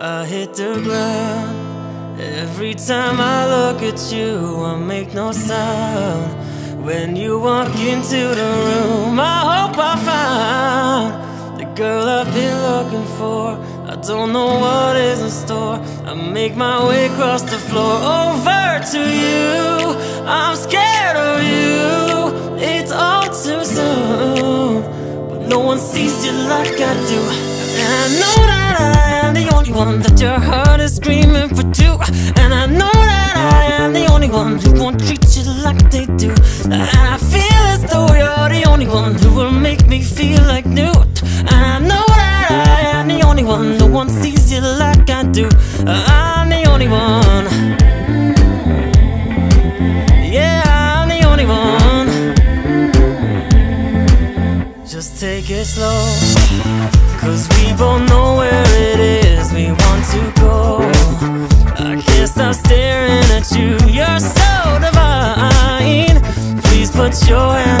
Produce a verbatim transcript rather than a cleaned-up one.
I hit the ground every time I look at you. I make no sound when you walk into the room. I hope I found the girl I've been looking for. I don't know what is in store. I make my way across the floor over to you. I'm scared of you. It's all too soon, but no one sees you like I do. And I know that I am the only one that your heart is screaming for too. And I know that I am the only one who won't treat you like they do. And I feel as though you're the only one who will make me feel like new. And I know that I I'm the only one, no one sees you like I do. I'm the only one. Yeah, I'm the only one. Just take it slow, cause we both know where it is we want to go. I can't stop staring at you, you're so divine. Please put your hand